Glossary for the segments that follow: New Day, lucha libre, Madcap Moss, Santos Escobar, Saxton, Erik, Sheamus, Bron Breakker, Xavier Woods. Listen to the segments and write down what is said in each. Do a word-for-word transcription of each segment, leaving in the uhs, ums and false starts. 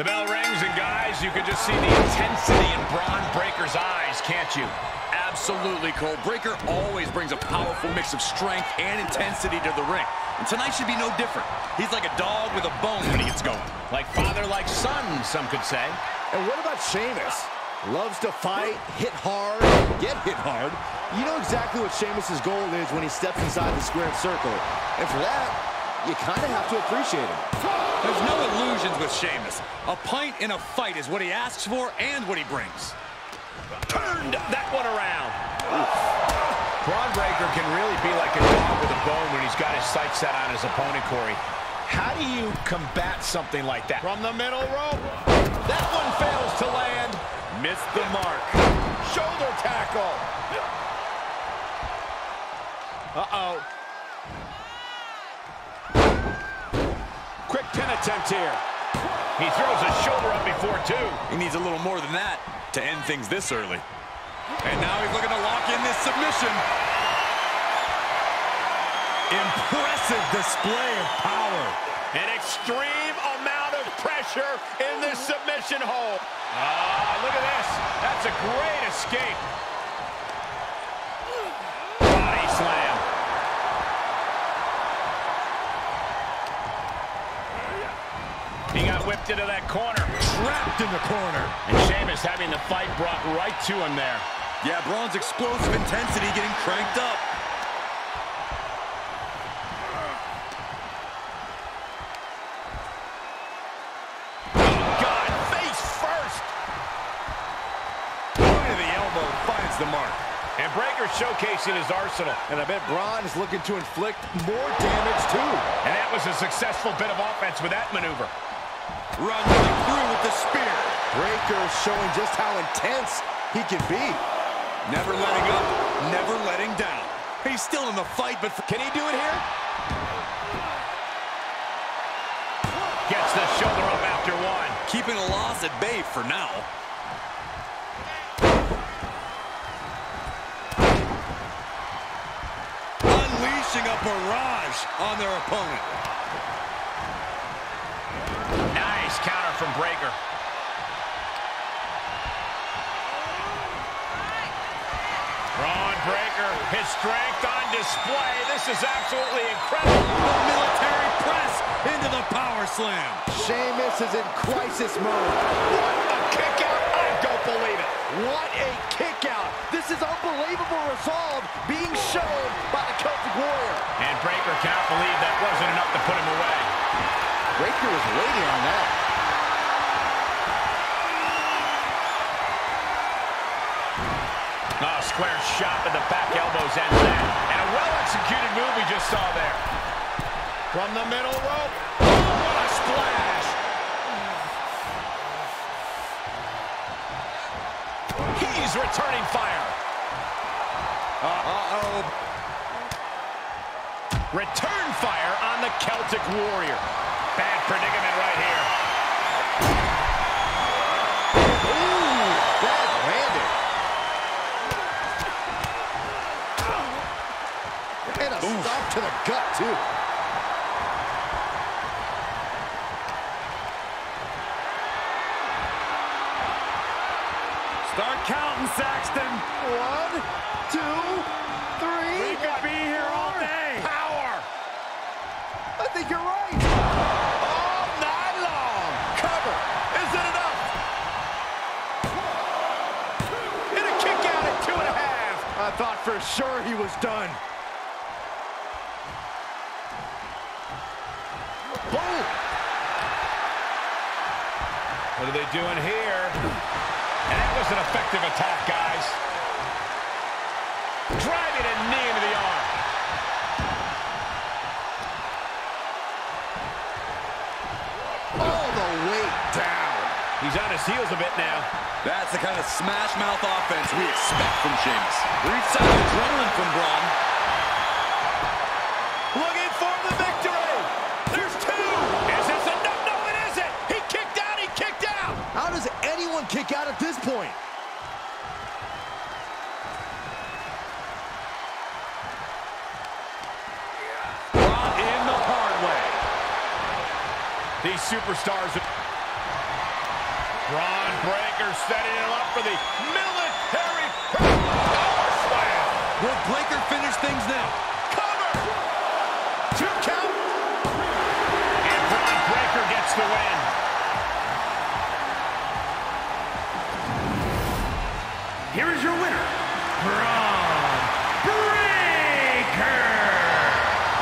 The bell rings, and guys, you can just see the intensity in Bron Breakker's eyes, can't you? Absolutely, Cole. Breakker always brings a powerful mix of strength and intensity to the ring, and tonight should be no different. He's like a dog with a bone when he gets going. Like father, like son, some could say. And what about Sheamus? Loves to fight, hit hard, get hit hard. You know exactly what Sheamus' goal is when he steps inside the squared circle. And for that, you kind of have to appreciate him. There's no illusions with Sheamus. A pint in a fight is what he asks for and what he brings. Turned that one around. Bron Breakker can really be like a dog with a bone when he's got his sights set on his opponent, Corey. How do you combat something like that? From the middle rope. That one fails to land. Missed the mark. Shoulder tackle. Uh-oh. Quick pin attempt here. He throws his shoulder up before two. He needs a little more than that to end things this early. And now he's looking to lock in this submission. Impressive display of power. An extreme amount of pressure in this submission hold. Ah, look at this. That's a great escape. Body slam. He got whipped into that corner. Trapped in the corner. And Sheamus having the fight brought right to him there. Yeah, Bron's explosive intensity getting cranked up. The mark. And Breakker showcasing his arsenal. And I bet Bron is looking to inflict more damage too. And that was a successful bit of offense with that maneuver. Run right through with the spear. Breakker showing just how intense he can be. Never letting up, never letting down. He's still in the fight, but can he do it here? Gets the shoulder up after one. Keeping a loss at bay for now. A barrage on their opponent. Nice counter from Breakker. Bron Breakker, his strength on display. This is absolutely incredible. The military press into the power slam. Sheamus is in crisis mode. What a kick out! I don't believe it. What a kick out. This is unbelievable resolve being shown by the Celtic Warrior. And Breakker cannot believe that wasn't enough to put him away. Breakker was waiting on that. Oh, square shot with the back elbows end that. And a well-executed move we just saw there. From the middle rope. Oh, what a splash. He's returning fire. Uh-oh. Return fire on the Celtic Warrior. Bad predicament right here. Ooh, that landed. And a Oof. Stop to the gut, too. Start counting, Saxton. One, two, three. We could be here all day. Power. I think you're right. All night long. Cover. Is it enough? Hit a kick out at two and a half. I thought for sure he was done. Boom. What are they doing here? And that was an effective attack, guys. Driving a knee into the arm. All the way down. He's on his heels a bit now. That's the kind of smash-mouth offense we expect from Sheamus. Reads out adrenaline from Bron. Looking for the victory. There's two. Is this enough? No, it isn't. He kicked out. He kicked out. How does anyone kick out at this point? Brought in the hard way. These superstars... Bron Breakker setting him up for the military power slam. Will Breakker finish things now? Cover! Two count. And Bron Breakker gets the win. Here is your winner, Bron Breakker.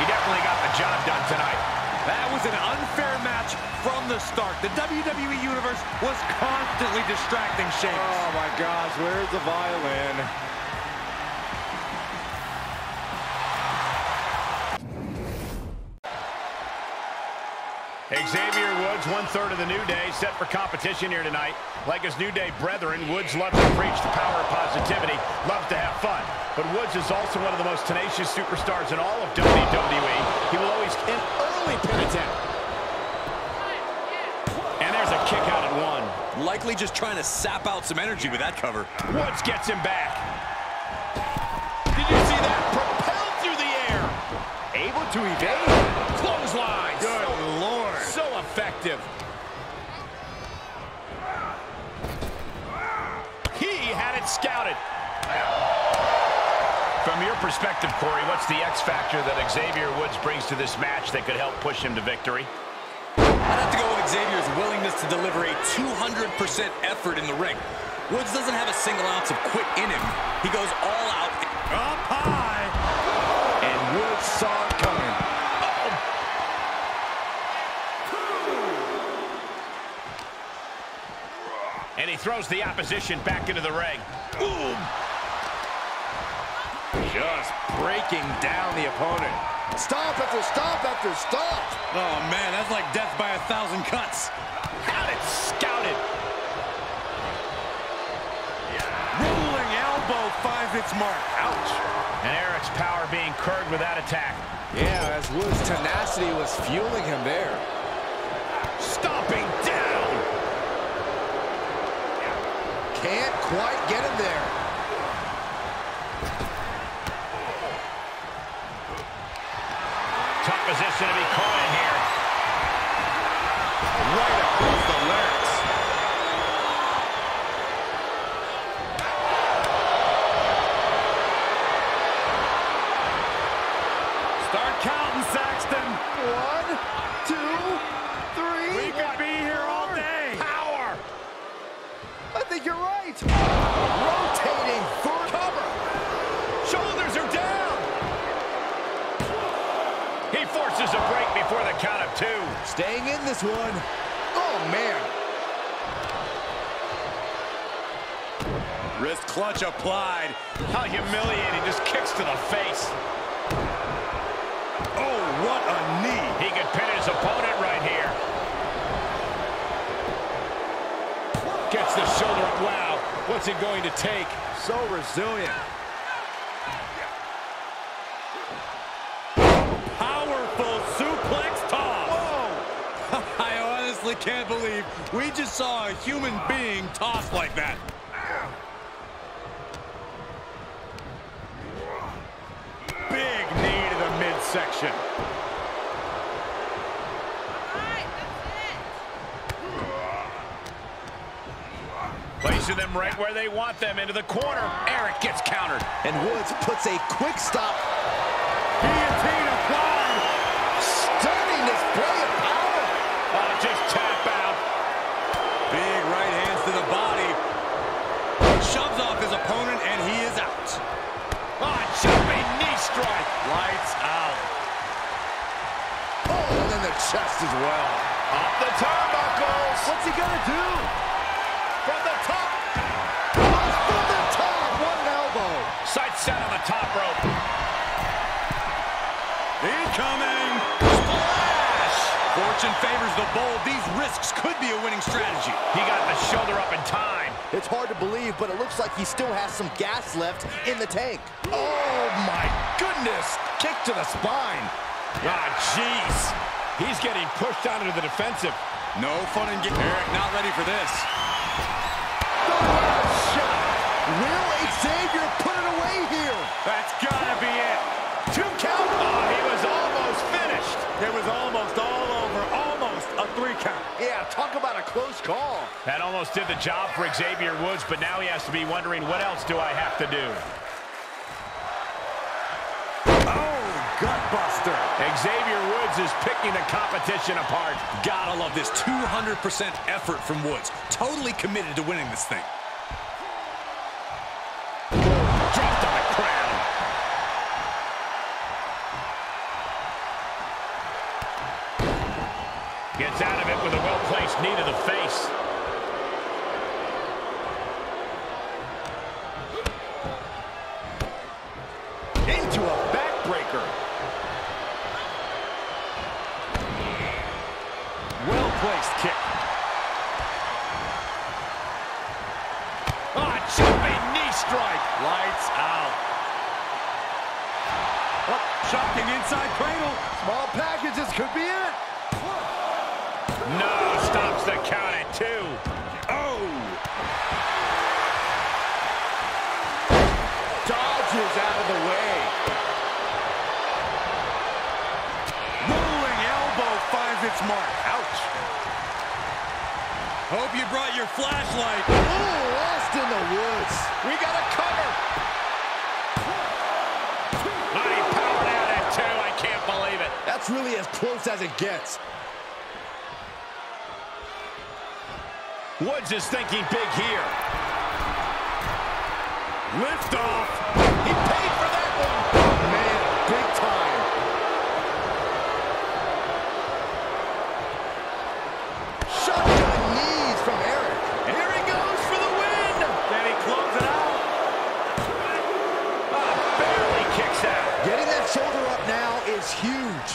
He definitely got the job done tonight. That was an unfair match from the start. The W W E Universe was constantly distracting Sheamus. Oh my gosh, where's the violin? Xavier Woods, one-third of the New Day, set for competition here tonight. Like his New Day brethren, Woods loves to preach the power of positivity, loves to have fun. But Woods is also one of the most tenacious superstars in all of W W E. He will always end early pin attempt. And there's a kick out at one. Likely just trying to sap out some energy with that cover. Woods gets him back. Did you see that? Propelled through the air. Able to evade. Clothesline. Good Lord. So effective. He had it scouted. From your perspective, Corey, what's the X factor that Xavier Woods brings to this match that could help push him to victory? I'd have to go with Xavier's willingness to deliver a two hundred percent effort in the ring. Woods doesn't have a single ounce of quit in him. He goes all out. Up high. And Woods saw it coming. And he throws the opposition back into the ring. Boom! Just breaking down the opponent. Stop after stop after stop. Oh, man, that's like death by a thousand cuts. Got it scouted. Yeah. Rolling elbow finds its mark. Ouch. And Erik's power being curbed with that attack. Yeah, as Woods' tenacity was fueling him there. Stomping down. Can't quite get him there. Tough position to be caught in here. Right across the larynx. Start counting, Saxton. One, two, three. We could be here all day. Power. I think you're right. Rotating for cover. Shoulders are down. He forces a break before the count of two. Staying in this one. Oh, man. Wrist clutch applied. How humiliating. Just kicks to the face. Oh, what a knee. He could pin his opponent right here. Gets the shoulder up. Wow, what's it going to take? So resilient. Powerful suplex toss. Whoa. I honestly can't believe we just saw a human being toss like that. Big knee to the midsection. Placing them right where they want them, into the corner. Erik gets countered. And Woods puts a quick stop. Guillotine applied. Stunning display of power. Oh, just tap out. Big right hands to the body. Shoves off his opponent, and he is out. Oh, jumping knee strike. Lights out. Oh, and then the chest as well. Off the turnbuckles. What's he gonna do? From the top. Off from the top. What an elbow. Sight set on the top rope. Incoming. Splash. Fortune favors the bold. These risks could be a winning strategy. He got the shoulder up in time. It's hard to believe, but it looks like he still has some gas left in the tank. Oh, my goodness. Kick to the spine. Ah, jeez. He's getting pushed out into the defensive. No fun in getting. Erik not ready for this. Will Xavier put it away here? That's gotta be it. Two count. Oh, he was almost finished. It was almost all over. Almost a three count. Yeah, talk about a close call. That almost did the job for Xavier Woods, but now he has to be wondering, what else do I have to do? Oh, gutbuster. Xavier Woods is picking the competition apart. Gotta love this two hundred percent effort from Woods. Totally committed to winning this thing. Dropped on the crowd. Gets out of it with a well-placed knee to the face. Into a backbreaker. Well-placed kick. Ah, jumping knee strike. Lights out. Oh, shocking inside cradle. Small packages could be it. No, stops the count at two. Oh! Dodges out of the way. Rolling elbow finds its mark. Ouch. Hope you brought your flashlight. Ooh, lost in the woods. We got a cover. Mighty power down at two. I can't believe it. That's really as close as it gets. Woods is thinking big here. Lift off. He paid for that one. Oh, man, big time. Shotgun knees from Erik. Here he goes for the win. Can he close it out? Oh, barely kicks out. Getting that shoulder up now is huge.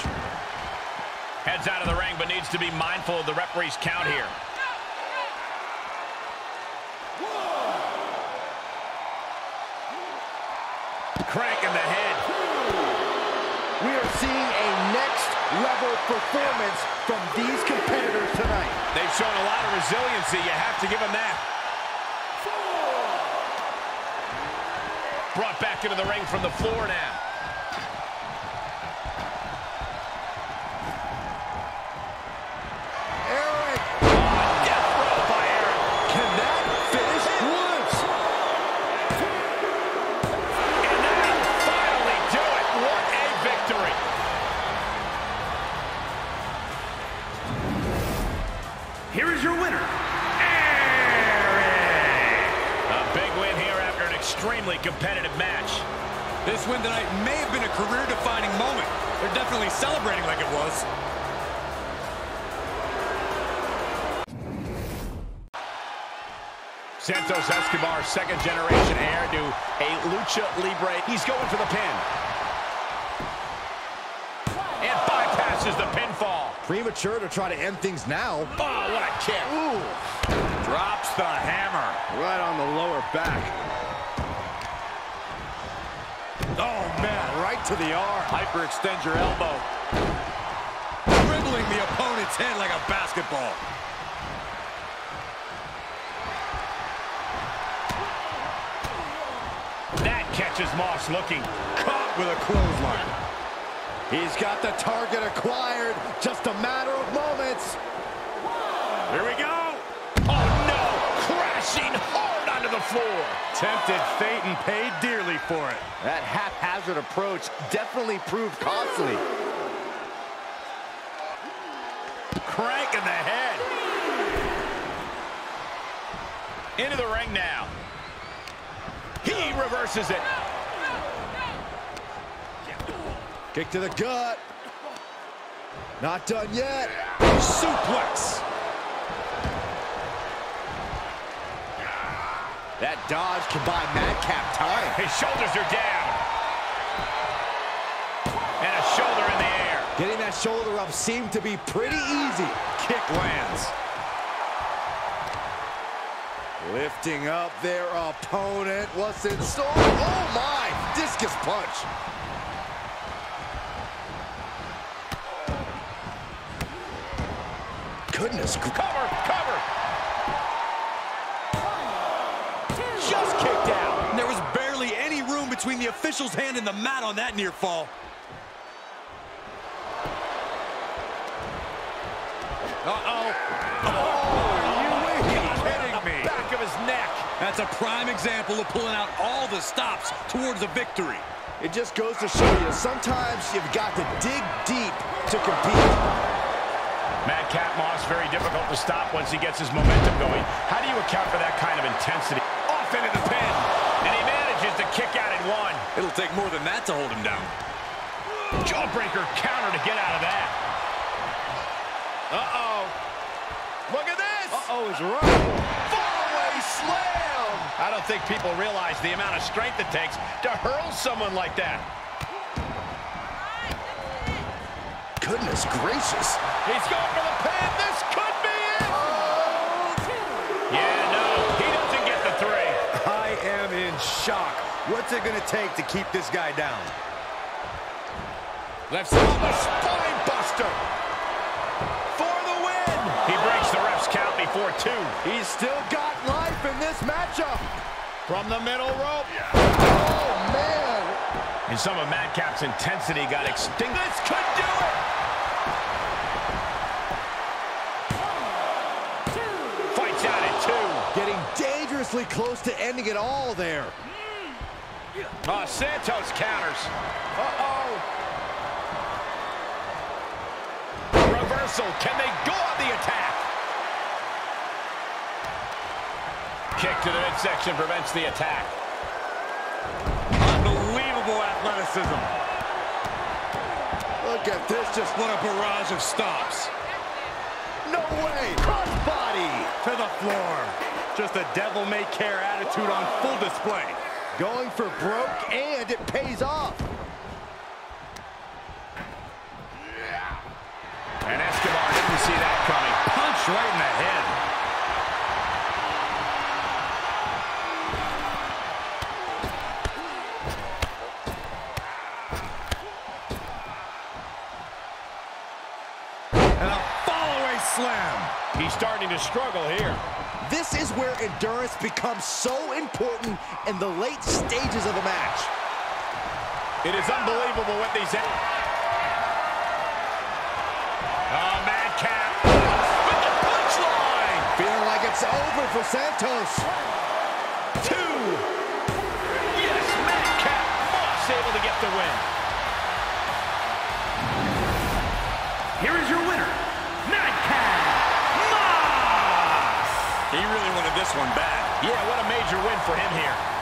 Heads out of the ring, but needs to be mindful of the referee's count here. Crank in the head. We are seeing a next-level performance from these competitors tonight. They've shown a lot of resiliency. You have to give them that. Four. Brought back into the ring from the floor now. Erik. Oh, death row by Erik. Can that finish Woods? Here is your winner, Erik! A big win here after an extremely competitive match. This win tonight may have been a career-defining moment. They're definitely celebrating like it was. Santos Escobar, second-generation heir to a lucha libre. He's going for the pin. And bypasses the pinfall. Premature to try to end things now. Oh, what a kick. Ooh. Drops the hammer. Right on the lower back. Oh, man, right to the arm. Hyperextend your elbow. Dribbling the opponent's head like a basketball. That catches Moss looking. Caught with a clothesline. He's got the target acquired. Just a matter of moments. Here we go. Oh, no. Crashing hard onto the floor. Tempted fate and paid dearly for it. That haphazard approach definitely proved costly. Crank in the head. Into the ring now. He reverses it. Kick to the gut. Not done yet. Suplex. That dodge can buy Madcap time. His shoulders are down. And a shoulder in the air. Getting that shoulder up seemed to be pretty easy. Kick lands. Lifting up their opponent. What's in store? Oh, my. Discus punch. Goodness. Cover, cover. Just kicked out. And there was barely any room between the official's hand and the mat on that near fall. Uh-oh. Oh, are you kidding me? Back of his neck. That's a prime example of pulling out all the stops towards a victory. It just goes to show you, sometimes you've got to dig deep to compete. Madcap Moss, very difficult to stop once he gets his momentum going. How do you account for that kind of intensity? Off into the pin, and he manages to kick out at one. It'll take more than that to hold him down. Jawbreaker counter to get out of that. Uh-oh. Look at this! Uh-oh, he's right. Four-way slam! I don't think people realize the amount of strength it takes to hurl someone like that. Goodness gracious. He's going for the pin. This could be it! Oh. Yeah, no, he doesn't get the three. I am in shock. What's it going to take to keep this guy down? Left side, a spine buster for the win. He breaks the ref's count before two. He's still got life in this matchup. From the middle rope. Yeah. Oh, man. And some of Madcap's intensity got extinguished. This could do it. One, two. Fights out at two. Getting dangerously close to ending it all there. Mm. Yeah. Uh, Santos counters. Uh-oh. Can they go on the attack? Kick to the midsection prevents the attack. Unbelievable athleticism. Look at this, just what a barrage of stops. No way! Crossbody to the floor. Just a devil-may-care attitude on full display. Going for broke, and it pays off. And Escobar didn't see that coming. Punch right in the head. And a follow-away slam. He's starting to struggle here. This is where endurance becomes so important in the late stages of the match. It is unbelievable what these... Oh, Madcap with the punchline. Feeling like it's over for Santos. Two. Yes, Madcap Moss able to get the win. Here is your winner, Madcap Moss. He really wanted this one bad. Yeah, what a major win for him here.